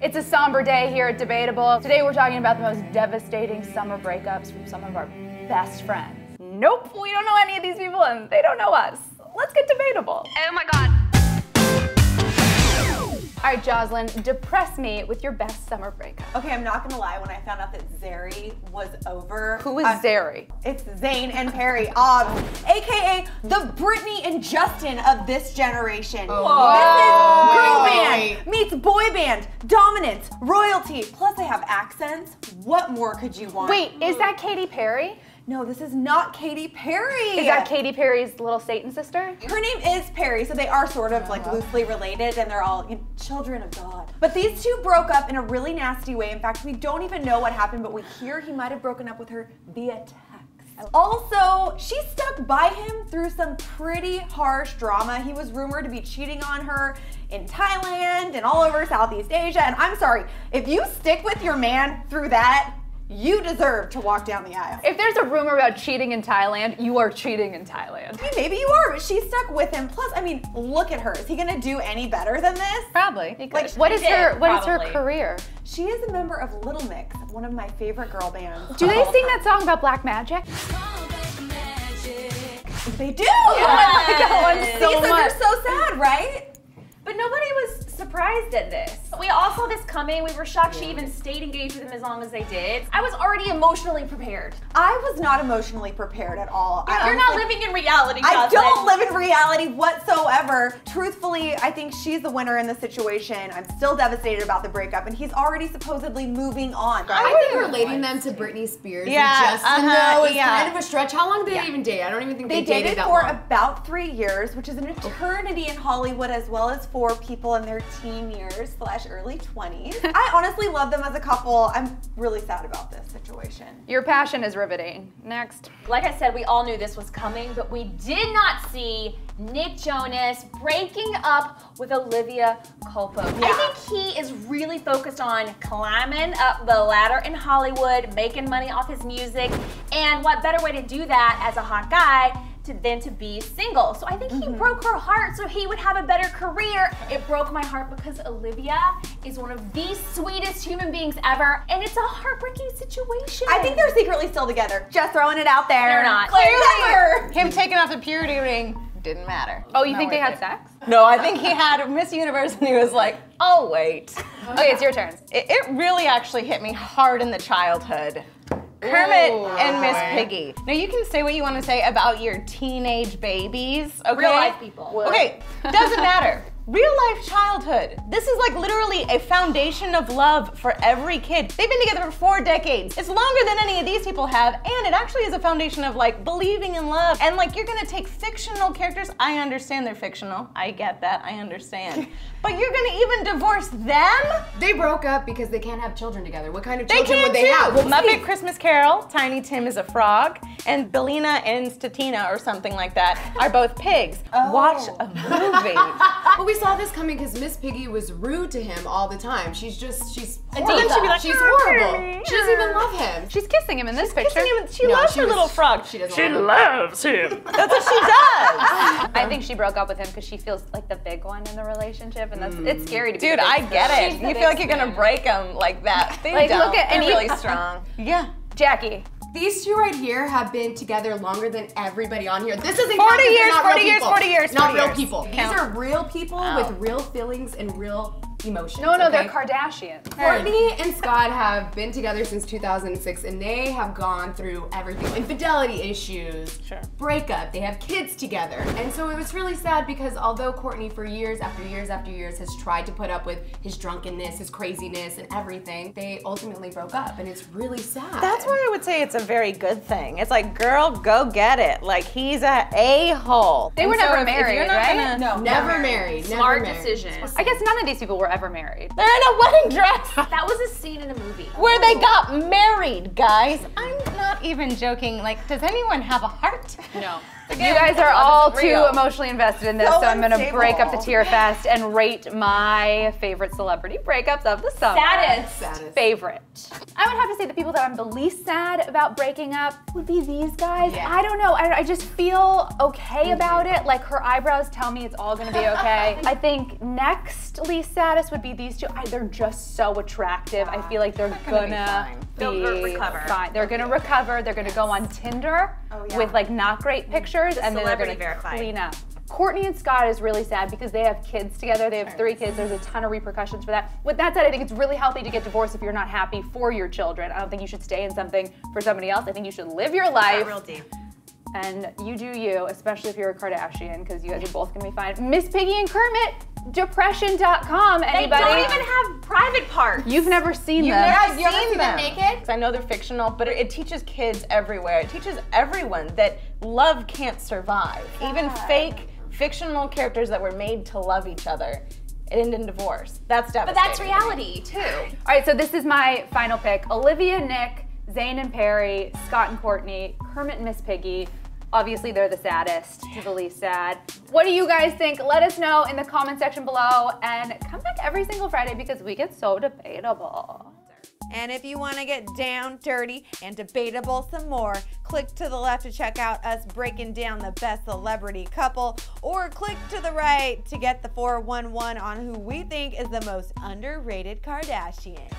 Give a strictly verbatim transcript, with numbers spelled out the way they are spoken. It's a somber day here at Debatable. Today we're talking about the most devastating summer breakups from some of our best friends. Nope, we don't know any of these people and they don't know us. Let's get debatable. Oh my God. All right, Jocelyn, depress me with your best summer breakup. Okay, I'm not gonna lie, when I found out that Zeri was over. Who is uh, Zeri? It's Zayn and Perrie, um, A K A the Britney and Justin of this generation. Oh. Whoa. This is girl band meets boy band, dominance, royalty, plus they have accents. What more could you want? Wait, is that Katy Perry? No, this is not Katy Perry. Is that Katy Perry's little Satan sister? Her name is Perrie, so they are sort of like loosely related and they're all you know, children of God. But these two broke up in a really nasty way. In fact, we don't even know what happened, but we hear he might have broken up with her via text. Also, she stuck by him through some pretty harsh drama. He was rumored to be cheating on her in Thailand and all over Southeast Asia. And I'm sorry, if you stick with your man through that, you deserve to walk down the aisle. If there's a rumor about cheating in Thailand, you are cheating in Thailand. I mean, maybe you are, but she stuck with him. Plus, I mean, look at her. Is he gonna do any better than this? Probably. He could. Like, what is her, what is her career? She is a member of Little Mix, one of my favorite girl bands. Do they sing that song about black magic? They do! Yes. Oh my God, so much. They're so sad, right? But nobody was surprised at this. We all saw this coming. We were shocked she even stayed engaged with him as long as they did. I was already emotionally prepared. I was not emotionally prepared at all. You're, you're not living in reality, Jocelyn. I don't live in reality whatsoever. Truthfully, I think she's the winner in this situation. I'm still devastated about the breakup, and he's already supposedly moving on. I, I think relating them to Britney Spears yeah, and Justin uh-huh, though is yeah. kind of a stretch. How long did yeah. they even date? I don't even think they, they dated, dated that long. They dated for about three years, which is an eternity in Hollywood, as well as for for people in their teen years slash early twenties. I honestly love them as a couple. I'm really sad about this situation. Your passion is riveting. Next. Like I said, we all knew this was coming, but we did not see Nick Jonas breaking up with Olivia Culpo. Yeah. I think he is really focused on climbing up the ladder in Hollywood, making money off his music, and what better way to do that as a hot guy than to be single. So I think he mm-hmm. broke her heart so he would have a better career. It broke my heart because Olivia is one of the sweetest human beings ever, and it's a heartbreaking situation. I think they're secretly still together. Just throwing it out there. They're not. Clearly. Him taking off the purity ring didn't matter. Oh, you not think they had it. sex? No, I think he had Miss Universe and he was like, oh wait. Oh, okay, yeah. It's your turn. It, it really actually hit me hard in the childhood. Kermit Ooh, and Miss Piggy. Now you can say what you want to say about your teenage babies, okay? Real life people. What? Okay, doesn't matter. Real life childhood. This is like literally a foundation of love for every kid. They've been together for four decades. It's longer than any of these people have, and it actually is a foundation of like believing in love. And like you're gonna take fictional characters. I understand they're fictional. I get that, I understand. But you're gonna even divorce them? They broke up because they can't have children together. What kind of children they would they too. have? Well, Muppet Christmas Carol, Tiny Tim is a frog, and Bellina and Statina or something like that are both pigs. Oh. Watch a movie. But we saw this coming because Miss Piggy was rude to him all the time. She's just, she's horrible. Then she'd be like, she's horrible. She doesn't even love him. She's kissing him in this she's picture. Him. She no, loves she her was, little frog. She doesn't She loves him. him. That's what she does. I think she broke up with him because she feels like the big one in the relationship. And that's, it's scary to be Dude, I get it. You feel like you're gonna break them like that. They like, don't. Look at They're any really strong. Yeah. Jackie. These two right here have been together longer than everybody on here. This is forty years, not forty real years, people. forty years, not forty real years. people. These Count. are real people oh. with real feelings and real emotions. No, no, okay? They're Kardashians. Kourtney and Scott have been together since two thousand six, and they have gone through everything: infidelity issues, sure. breakup. They have kids together, and so it was really sad because although Kourtney, for years after years after years, has tried to put up with his drunkenness, his craziness, and everything, they ultimately broke up, and it's really sad. That's why I would say it's a very good thing. It's like, girl, go get it. Like he's a a-hole. They were and never so married, you're not right? Gonna, no, never no. married. Smart never decision. Married. I guess none of these people were ever married. They're in a wedding dress. That was a scene in a movie. Where they got married, guys. I'm not even joking. Like, does anyone have a heart? No. Like, again. You guys are all too emotionally invested in this, so, so I'm going to break up the tier fest and rate my favorite celebrity breakups of the summer. Saddest. Saddest. Favorite. I would have to say the people that I'm the least sad about breaking up would be these guys. Yeah. I don't know. I, I just feel okay about it. Like, her eyebrows tell me it's all going to be okay. I think next least saddest would be these two. I, they're just so attractive. Yeah. I feel like they're going to be fine. They'll recover. Fine. They're going to recover. They're going to yes. go on Tinder oh, yeah. with like not great pictures, the and then they're going to clean up. Kourtney and Scott is really sad because they have kids together. They have three kids. There's a ton of repercussions for that. With that said, I think it's really healthy to get divorced if you're not happy for your children. I don't think you should stay in something for somebody else. I think you should live your life. Real deep. And you do you, especially if you're a Kardashian, because you guys are both gonna be fine. Miss Piggy and Kermit, depression dot com, anybody? They don't even have private parts. You've never seen You've them. Never I've seen, never seen them. them naked? I know they're fictional, but it teaches kids everywhere. It teaches everyone that love can't survive. God. Even fake, fictional characters that were made to love each other. It ended in divorce. That's devastating. But that's reality, too. All right, so this is my final pick. Olivia, Nick, Zayn and Perrie, Scott and Kourtney, Kermit and Miss Piggy. Obviously, they're the saddest to the least sad. What do you guys think? Let us know in the comment section below, and come back every single Friday because we get so debatable. And if you want to get down, dirty, and debatable some more, click to the left to check out us breaking down the best celebrity couple, or click to the right to get the four one one on who we think is the most underrated Kardashian.